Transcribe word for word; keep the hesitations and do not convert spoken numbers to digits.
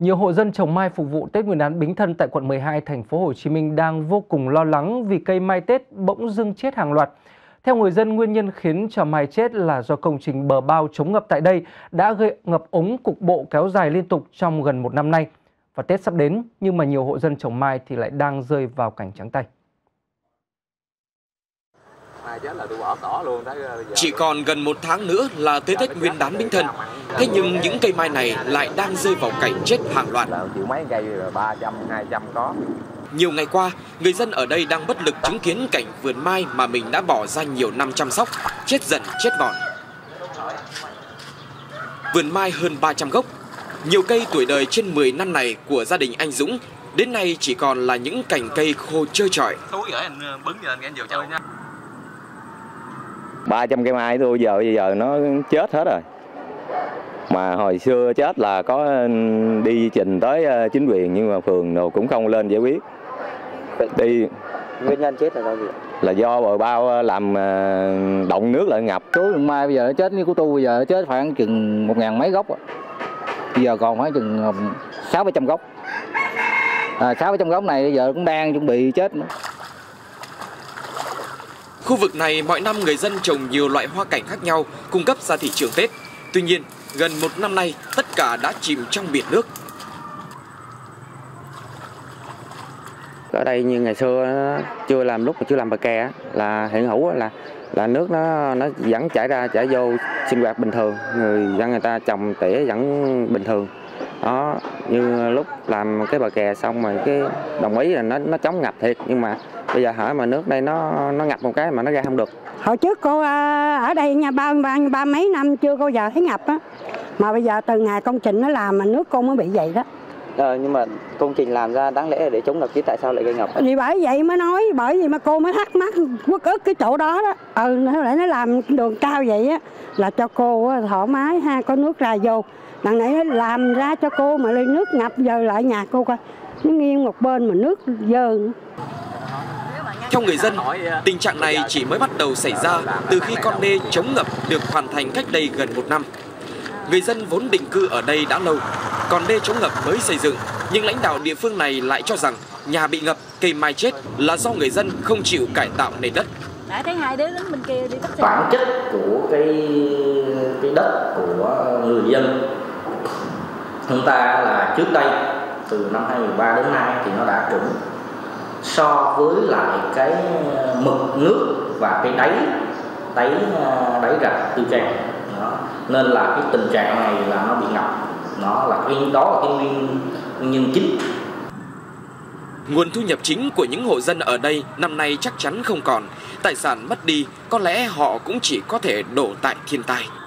Nhiều hộ dân trồng mai phục vụ Tết Nguyên đán Bính Thân tại quận mười hai, thành phố Hồ Chí Minh đang vô cùng lo lắng vì cây mai Tết bỗng dưng chết hàng loạt. Theo người dân, nguyên nhân khiến cho mai chết là do công trình bờ bao chống ngập tại đây đã gây ngập úng cục bộ kéo dài liên tục trong gần một năm nay. Và Tết sắp đến, nhưng mà nhiều hộ dân trồng mai thì lại đang rơi vào cảnh trắng tay. Chỉ còn gần một tháng nữa là tới Tết Nguyên đán Bính Thân, thế nhưng những cây mai này lại đang rơi vào cảnh chết hàng loạt. Nhiều ngày qua, người dân ở đây đang bất lực chứng kiến cảnh vườn mai mà mình đã bỏ ra nhiều năm chăm sóc, chết dần, chết mòn. Vườn mai hơn ba trăm gốc, nhiều cây tuổi đời trên mười năm này của gia đình anh Dũng, đến nay chỉ còn là những cành cây khô trơ trọi. ba trăm cây mai tôi giờ bây giờ nó chết hết rồi. Mà hồi xưa chết là có đi trình tới chính quyền nhưng mà phường nào cũng không lên giải quyết. Đi nguyên nhân chết là do gì? Là do bờ bao làm động nước lại ngập. Tối mai bây giờ nó chết, như của tôi bây giờ nó chết khoảng chừng một ngàn mấy gốc. Bây giờ còn khoảng chừng sáu bảy trăm gốc. À, sáu bảy trăm gốc này bây giờ cũng đang chuẩn bị chết nữa. Khu vực này mọi năm người dân trồng nhiều loại hoa cảnh khác nhau cung cấp ra thị trường Tết. Tuy nhiên, gần một năm nay tất cả đã chìm trong biển nước. Ở đây như ngày xưa chưa làm lúc mà chưa làm bờ kè là hiện hữu là là nước nó nó vẫn chảy ra chảy vô sinh hoạt bình thường, người dân người ta trồng tỉa vẫn bình thường. Đó, như lúc làm cái bờ kè xong rồi cái đồng ý là nó nó chống ngập thiệt, nhưng mà bây giờ hỏi mà nước đây nó nó ngập một cái mà nó ra không được. Hồi trước cô ở đây nha, ba, ba, ba mấy năm chưa bao giờ thấy ngập á. Mà bây giờ từ ngày công trình nó làm mà nước cô mới bị vậy đó. Ờ, nhưng mà công trình làm ra đáng lẽ để chống ngập chứ tại sao lại gây ngập? Thì bởi vậy mới nói, bởi vì mà cô mới thắc mắc quốc ức cái chỗ đó đó. Ừ, nó lại nó làm đường cao vậy á là cho cô thoải mái ha, có nước ra vô. Đằng nãy nó làm ra cho cô mà lên nước ngập giờ lại nhà cô coi. Nó nghiêng một bên mà nước dơ nữa. Theo người dân, tình trạng này chỉ mới bắt đầu xảy ra từ khi con đê chống ngập được hoàn thành cách đây gần một năm. Người dân vốn định cư ở đây đã lâu, còn đê chống ngập mới xây dựng, nhưng lãnh đạo địa phương này lại cho rằng nhà bị ngập, cây mai chết là do người dân không chịu cải tạo nền đất. Bản chất của cái, cái đất của người dân chúng ta là trước đây, từ năm hai nghìn không trăm mười ba đến nay thì nó đã trũng. So với lại cái mực nước và cái đáy đáy đáy rạch tư trang đó. Nên là cái tình trạng này là nó bị ngập, nó là cái đó là cái nguyên nhân chính. Nguồn thu nhập chính của những hộ dân ở đây năm nay chắc chắn không còn, tài sản mất đi, có lẽ họ cũng chỉ có thể đổ tại thiên tai.